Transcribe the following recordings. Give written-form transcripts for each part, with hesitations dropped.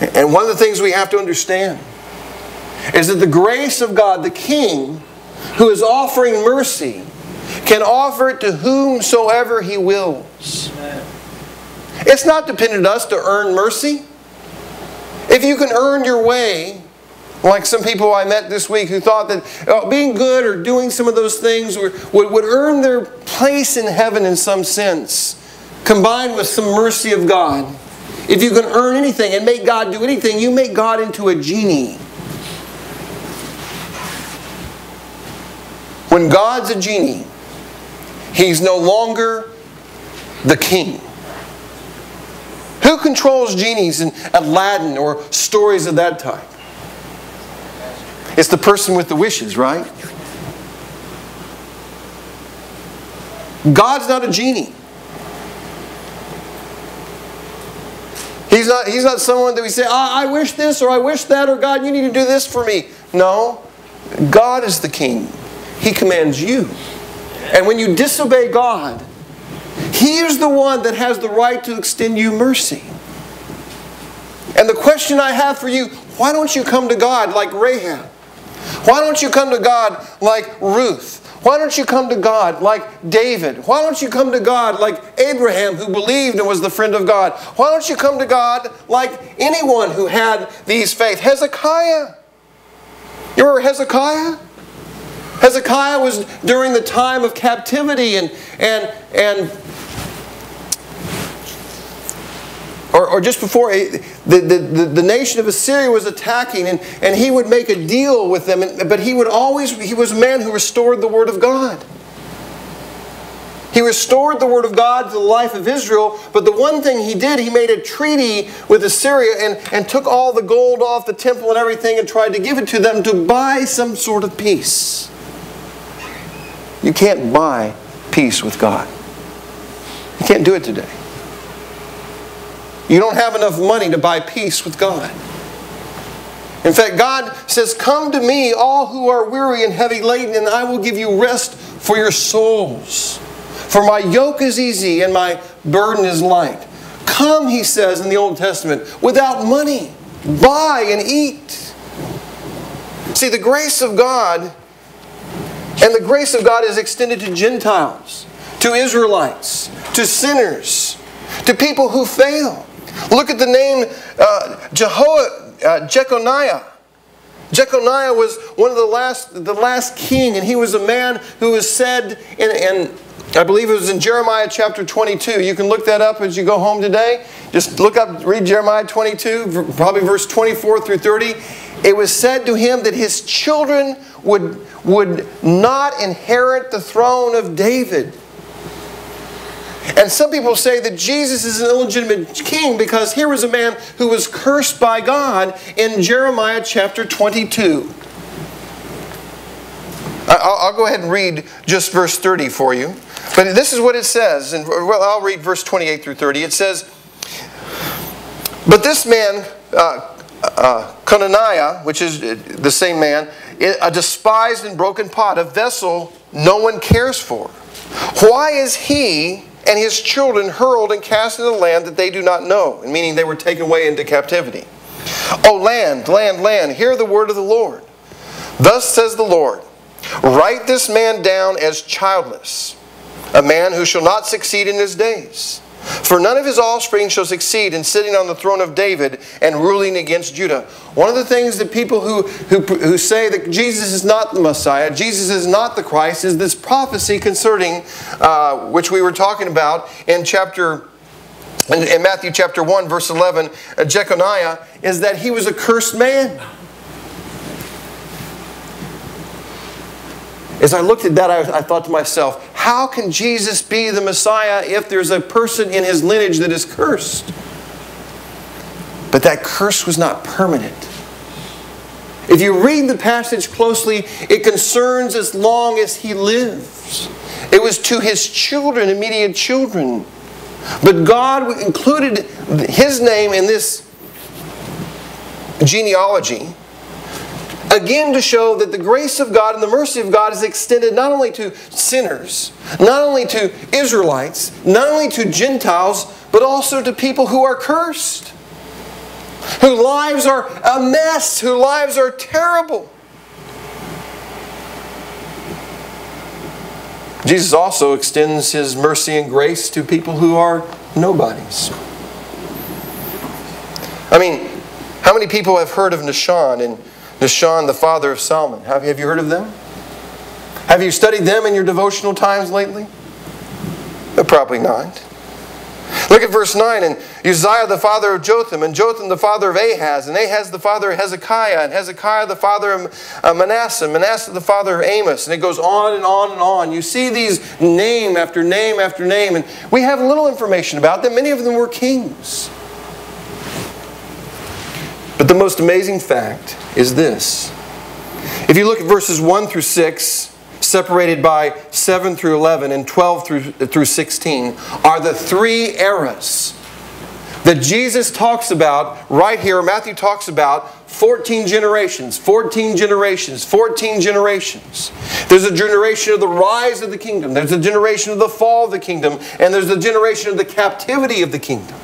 And one of the things we have to understand is that the grace of God, the King, who is offering mercy, can offer it to whomsoever He wills. It's not dependent on us to earn mercy. If you can earn your way, like some people I met this week who thought that being good or doing some of those things would earn their place in heaven in some sense, combined with some mercy of God. If you can earn anything and make God do anything, you make God into a genie. When God's a genie, He's no longer the king. Who controls genies in Aladdin or stories of that type? It's the person with the wishes, right? God's not a genie. He's not someone that we say, I wish this or I wish that, or God, you need to do this for me. No. God is the king. He commands you. And when you disobey God, He is the one that has the right to extend you mercy. And the question I have for you, why don't you come to God like Rahab? Why don't you come to God like Ruth? Why don't you come to God like David? Why don't you come to God like Abraham, who believed and was the friend of God? Why don't you come to God like anyone who had these faith? Hezekiah. You remember Hezekiah? Hezekiah was during the time of captivity or just before, the nation of Assyria was attacking, and he would make a deal with them, but he was a man who restored the Word of God. He restored the Word of God to the life of Israel, but the one thing he did, he made a treaty with Assyria and took all the gold off the temple and everything and tried to give it to them to buy some sort of peace. You can't buy peace with God. You can't do it today. You don't have enough money to buy peace with God. In fact, God says, "Come to me, all who are weary and heavy laden, and I will give you rest for your souls. For my yoke is easy and my burden is light." Come, He says in the Old Testament, without money. Buy and eat. See, the grace of God, and the grace of God is extended to Gentiles, to Israelites, to sinners, to people who fail. Look at the name Jeconiah. Jeconiah was one of the last king, and he was a man who was said, and I believe it was in Jeremiah chapter 22. You can look that up as you go home today. Just look up, read Jeremiah 22, probably verse 24 through 30. It was said to him that his children would not inherit the throne of David. And some people say that Jesus is an illegitimate king because here was a man who was cursed by God in Jeremiah chapter 22. I'll go ahead and read just verse 30 for you. But this is what it says. And well, I'll read verse 28 through 30. It says, "But this man, Konaniah," which is the same man, "a despised and broken pot, a vessel no one cares for. Why is he and his children hurled and cast into the land that they do not know?" And meaning they were taken away into captivity. "O land, land, land, hear the word of the Lord. Thus says the Lord, write this man down as childless, a man who shall not succeed in his days. For none of his offspring shall succeed in sitting on the throne of David and ruling against Judah." One of the things that people who say that Jesus is not the Messiah, Jesus is not the Christ, is this prophecy concerning, which we were talking about in Matthew chapter 1, verse 11, Jeconiah, is that he was a cursed man. As I looked at that, I thought to myself, how can Jesus be the Messiah if there's a person in His lineage that is cursed? But that curse was not permanent. If you read the passage closely, it concerns as long as He lives. It was to His children, immediate children. But God included His name in this genealogy, again, to show that the grace of God and the mercy of God is extended not only to sinners, not only to Israelites, not only to Gentiles, but also to people who are cursed. whose lives are a mess, whose lives are terrible. Jesus also extends His mercy and grace to people who are nobodies. I mean, how many people have heard of Nashon and Nashon, the father of Solomon? Have you heard of them? Have you studied them in your devotional times lately? Probably not. Look at verse 9. And Uzziah the father of Jotham, and Jotham the father of Ahaz, and Ahaz the father of Hezekiah, and Hezekiah the father of Manasseh, and Manasseh the father of Amos. And it goes on and on and on. You see these name after name after name, and we have little information about them. Many of them were kings. But the most amazing fact is this. If you look at verses 1 through 6, separated by 7 through 11 and 12 through 16, are the three eras that Jesus talks about right here. Matthew talks about 14 generations, 14 generations, 14 generations. There's a generation of the rise of the kingdom. There's a generation of the fall of the kingdom. And there's a generation of the captivity of the kingdom.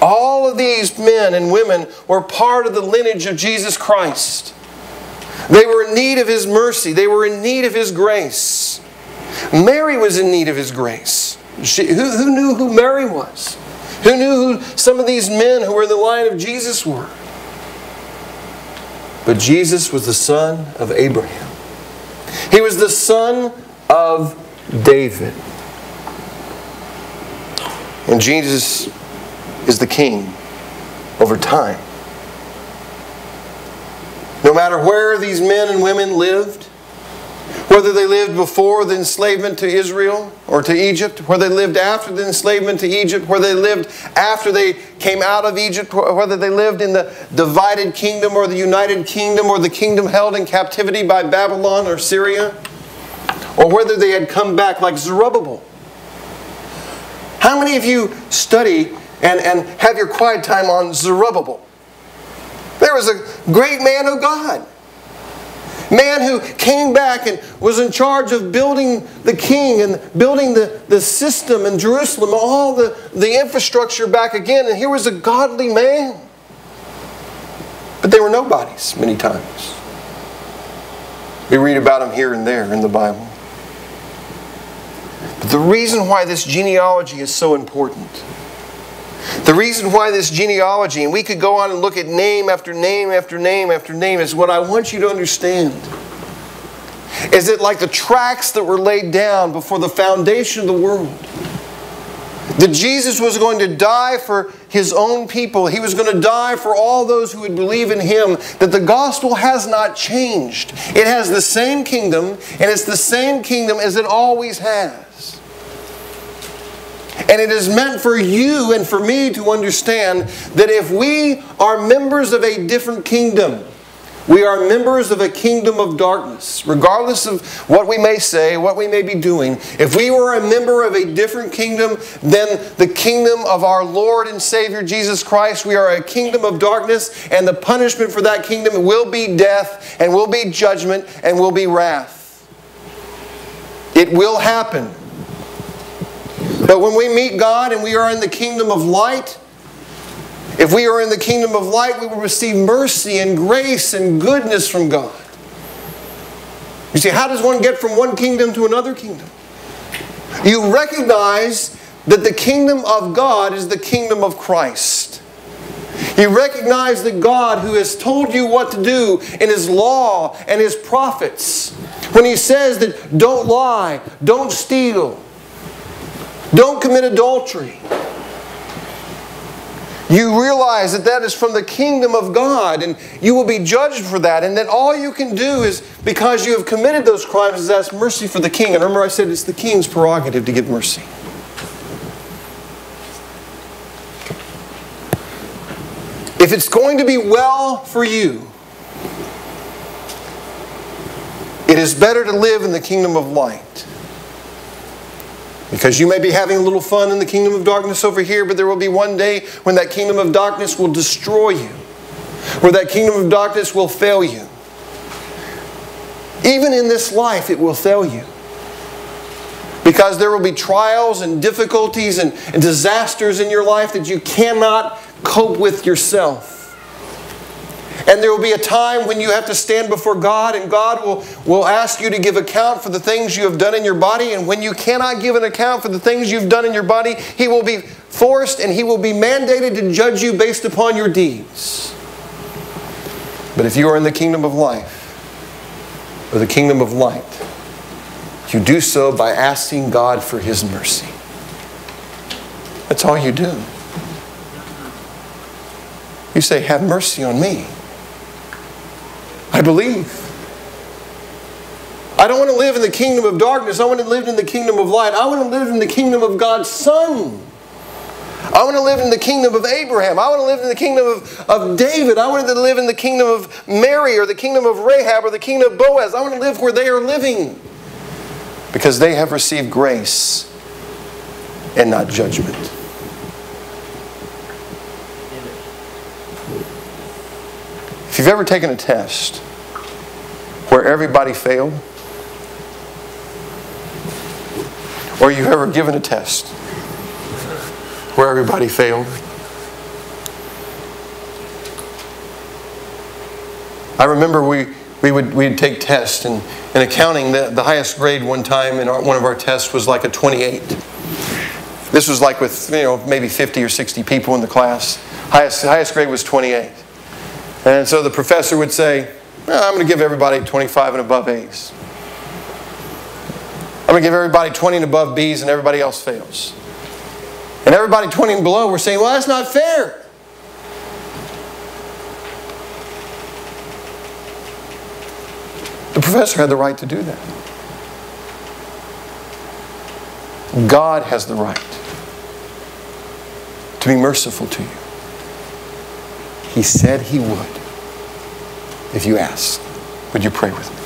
All of these men and women were part of the lineage of Jesus Christ. They were in need of His mercy. They were in need of His grace. Mary was in need of His grace. Who knew who Mary was? Who knew who some of these men who were in the line of Jesus were? But Jesus was the son of Abraham. He was the son of David. And Jesus is the King over time. No matter where these men and women lived, whether they lived before the enslavement to Israel or to Egypt, whether they lived after the enslavement to Egypt, whether they lived after they came out of Egypt, whether they lived in the divided kingdom or the united kingdom or the kingdom held in captivity by Babylon or Syria, or whether they had come back like Zerubbabel. How many of you study and have your quiet time on Zerubbabel? There was a great man of God. Man who came back and was in charge of building the king and building the system in Jerusalem, all the infrastructure back again. And here was a godly man. But they were nobodies many times. We read about them here and there in the Bible. But the reason why this genealogy is so important, the reason why this genealogy, and we could go on and look at name after name after name after name, is what I want you to understand. Is it like the tracks that were laid down before the foundation of the world? That Jesus was going to die for His own people. He was going to die for all those who would believe in Him. That the gospel has not changed. It has the same kingdom, and it's the same kingdom as it always has. And it is meant for you and for me to understand that if we are members of a different kingdom, we are members of a kingdom of darkness. Regardless of what we may say, what we may be doing, if we were a member of a different kingdom than the kingdom of our Lord and Savior Jesus Christ, we are a kingdom of darkness, and the punishment for that kingdom will be death, and will be judgment, and will be wrath. It will happen. But when we meet God and we are in the kingdom of light, if we are in the kingdom of light, we will receive mercy and grace and goodness from God. You see, how does one get from one kingdom to another kingdom? You recognize that the kingdom of God is the kingdom of Christ. You recognize that God, who has told you what to do in His law and His prophets, when He says that don't lie, don't steal, don't commit adultery. You realize that that is from the kingdom of God, and you will be judged for that, and that all you can do is, because you have committed those crimes, is ask mercy for the king. And remember I said it's the king's prerogative to give mercy. If it's going to be well for you, it is better to live in the kingdom of light. Because you may be having a little fun in the kingdom of darkness over here, but there will be one day when that kingdom of darkness will destroy you. Where that kingdom of darkness will fail you. Even in this life, it will fail you. Because there will be trials and difficulties and disasters in your life that you cannot cope with yourself. And there will be a time when you have to stand before God, and God will ask you to give account for the things you have done in your body. And when you cannot give an account for the things you've done in your body, He will be forced and He will be mandated to judge you based upon your deeds. But if you are in the kingdom of life, or the kingdom of light, you do so by asking God for His mercy. That's all you do. You say, "Have mercy on me. I believe. I don't want to live in the kingdom of darkness. I want to live in the kingdom of light. I want to live in the kingdom of God's Son. I want to live in the kingdom of Abraham. I want to live in the kingdom of David. I want to live in the kingdom of Mary, or the kingdom of Rahab, or the kingdom of Boaz. I want to live where they are living." Because they have received grace and not judgment. If you've ever taken a test where everybody failed, or you've ever given a test where everybody failed, I remember we'd take tests, and in accounting, the highest grade one time in one of our tests was like a 28. This was like with maybe 50 or 60 people in the class. Highest grade was 28. And so the professor would say, "Well, I'm going to give everybody 25 and above A's. I'm going to give everybody 20 and above B's, and everybody else fails." And everybody 20 and below were saying, "Well, that's not fair." The professor had the right to do that. God has the right to be merciful to you. He said He would, if you ask. Would you pray with me?